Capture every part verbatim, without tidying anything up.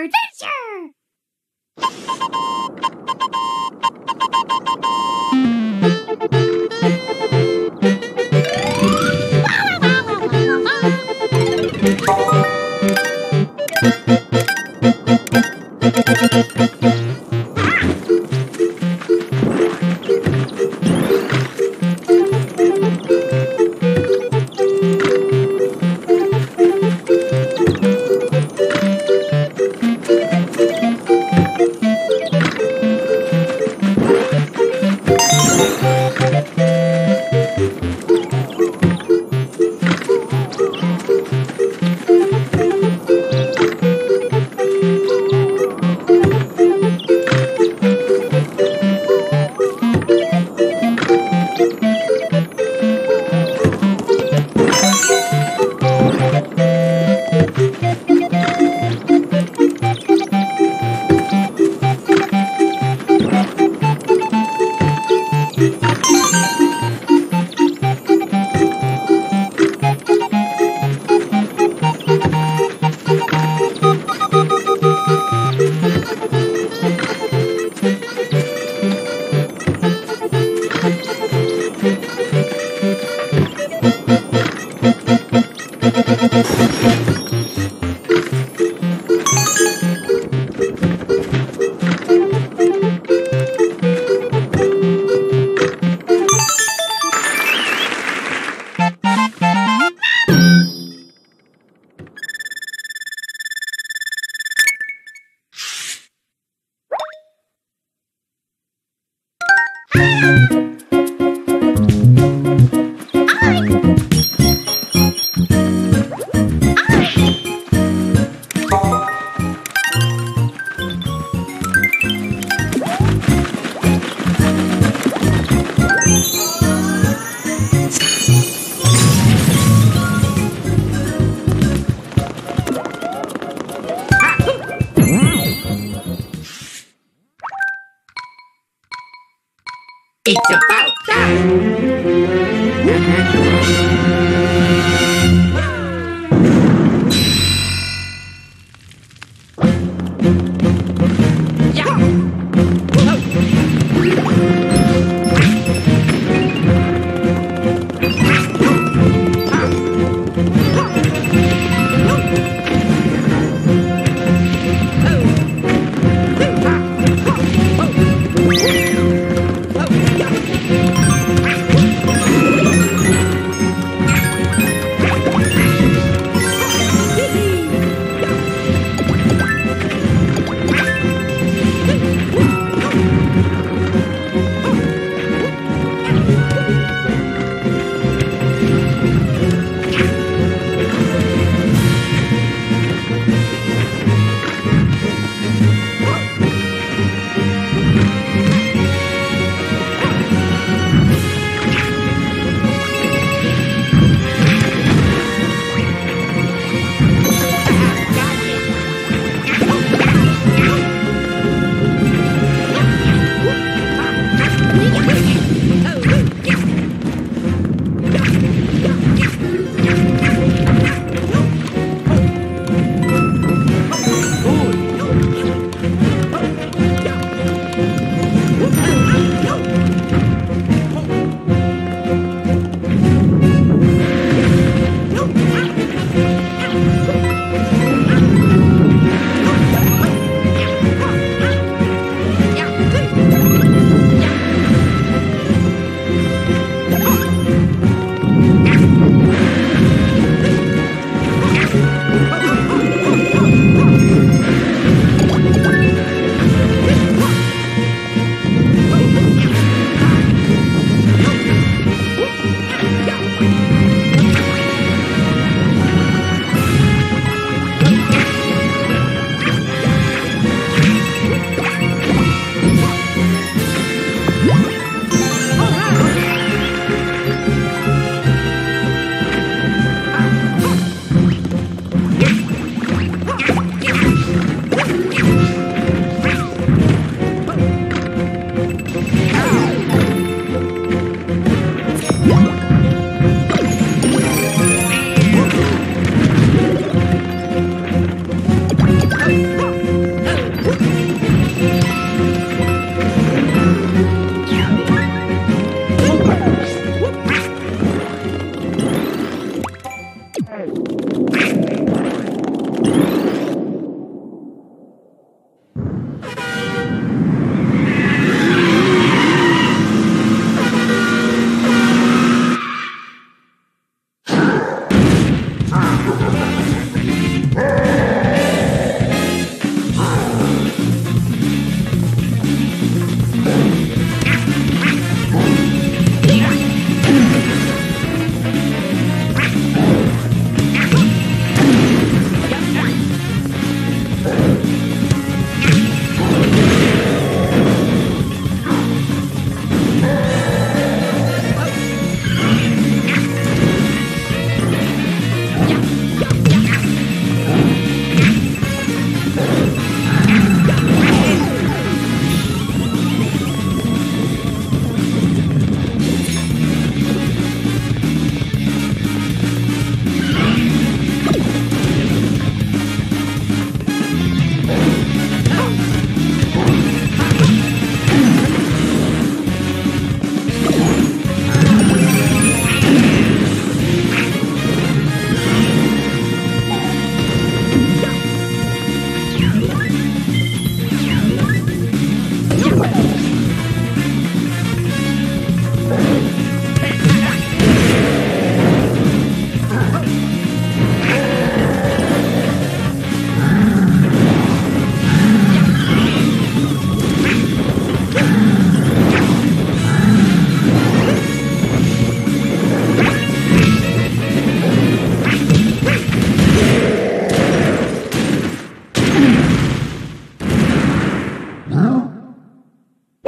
your teacher! It's about time! Woo!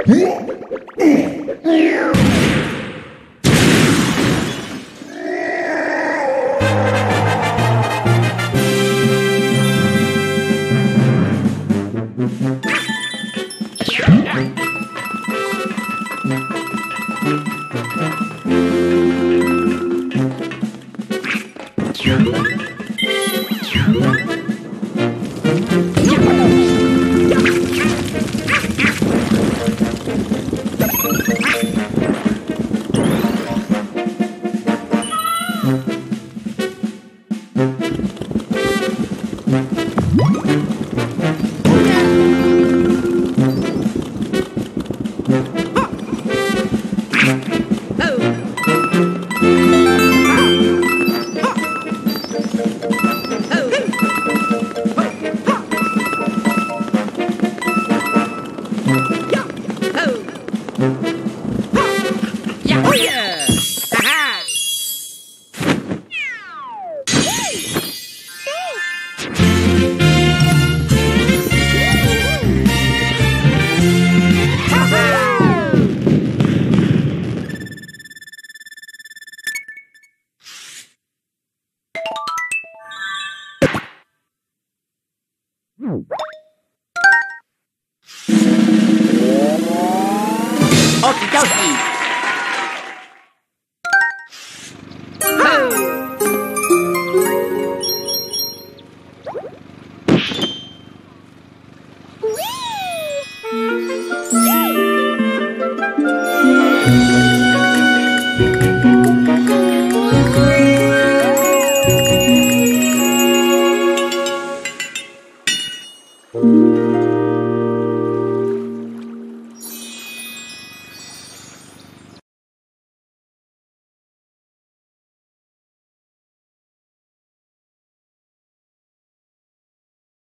Thank you.